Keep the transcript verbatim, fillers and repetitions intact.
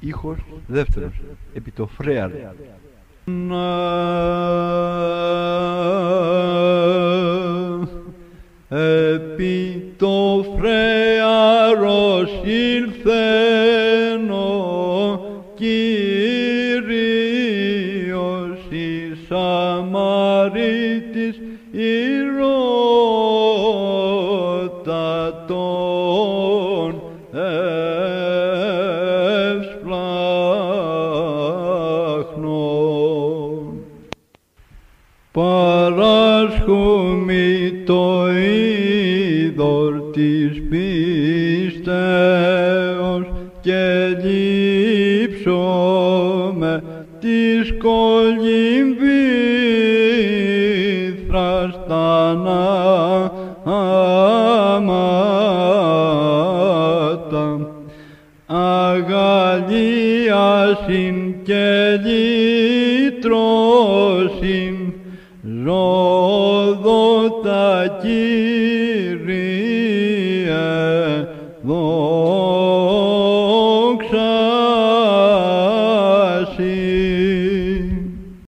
Ήχος δεύτερος, επί το φρέαρ. Επί το φρέαρος ήλθεν ο Κύριος εις Σαμαρίτης ηρωτατών ευσπλάχνων. Παράσχουμι το είδωρ της πίστεως και λείψομε της κολυμβήθρας τα νάματα. Αγαλίασιν και λύτρωσιν ζώδο τα Κύρι.